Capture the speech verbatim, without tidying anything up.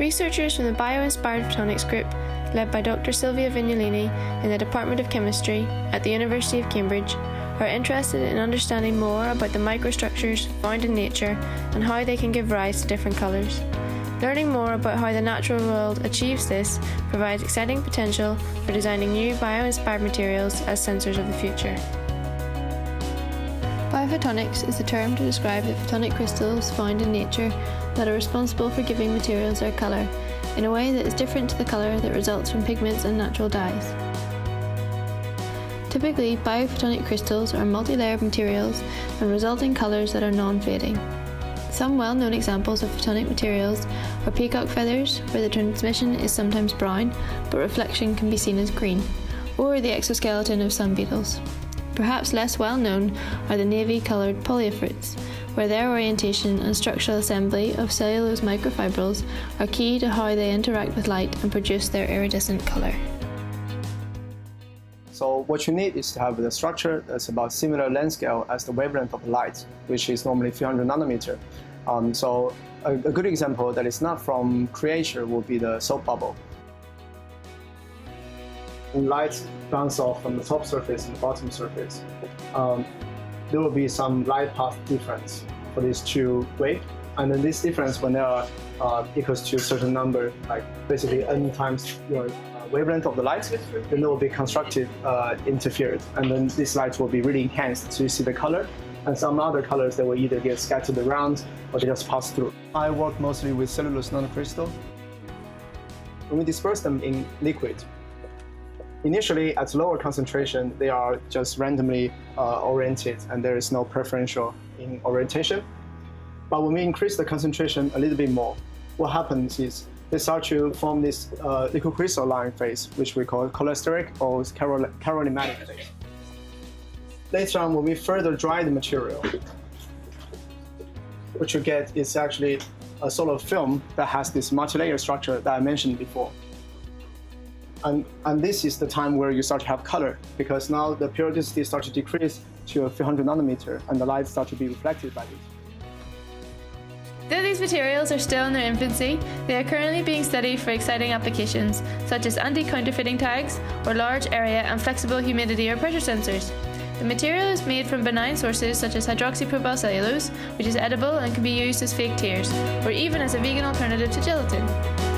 Researchers from the Bio-Inspired Photonics Group, led by Doctor Silvia Vignolini in the Department of Chemistry at the University of Cambridge, are interested in understanding more about the microstructures found in nature and how they can give rise to different colours. Learning more about how the natural world achieves this provides exciting potential for designing new bio-inspired materials as sensors of the future. Biophotonics is a term to describe the photonic crystals found in nature that are responsible for giving materials their colour, in a way that is different to the colour that results from pigments and natural dyes. Typically, biophotonic crystals are multi-layered materials and result in colours that are non-fading. Some well-known examples of photonic materials are peacock feathers, where the transmission is sometimes brown, but reflection can be seen as green, or the exoskeleton of sun beetles. Perhaps less well-known are the navy-coloured polyphyletes, where their orientation and structural assembly of cellulose microfibrils are key to how they interact with light and produce their iridescent colour. So what you need is to have the structure that's about similar length scale as the wavelength of light, which is normally three hundred nanometer. Um, so a, a good example that is not from creation would be the soap bubble. Light bounces off from the top surface and the bottom surface. Um, there will be some light path difference for these two waves, and then this difference, when they are uh, equals to a certain number, like basically n times your know, wavelength of the light, then there will be constructive uh, interference, and then this light will be really enhanced, so you see the color, and some other colors that will either get scattered around or just pass through. I work mostly with cellulose nanocrystal. When we disperse them in liquid, initially at lower concentration, they are just randomly uh, oriented and there is no preferential in orientation. But when we increase the concentration a little bit more, what happens is they start to form this uh, liquid crystal line phase, which we call cholesteric or chiral nematic phase. Later on, when we further dry the material, what you get is actually a sort of film that has this multi-layer structure that I mentioned before. And, and this is the time where you start to have color, because now the periodicity starts to decrease to a three hundred nanometer, and the light starts to be reflected by this. Though these materials are still in their infancy, they are currently being studied for exciting applications, such as anti-counterfeiting tags, or large area and flexible humidity or pressure sensors. The material is made from benign sources such as hydroxyprobyl cellulose, which is edible and can be used as fake tears, or even as a vegan alternative to gelatin.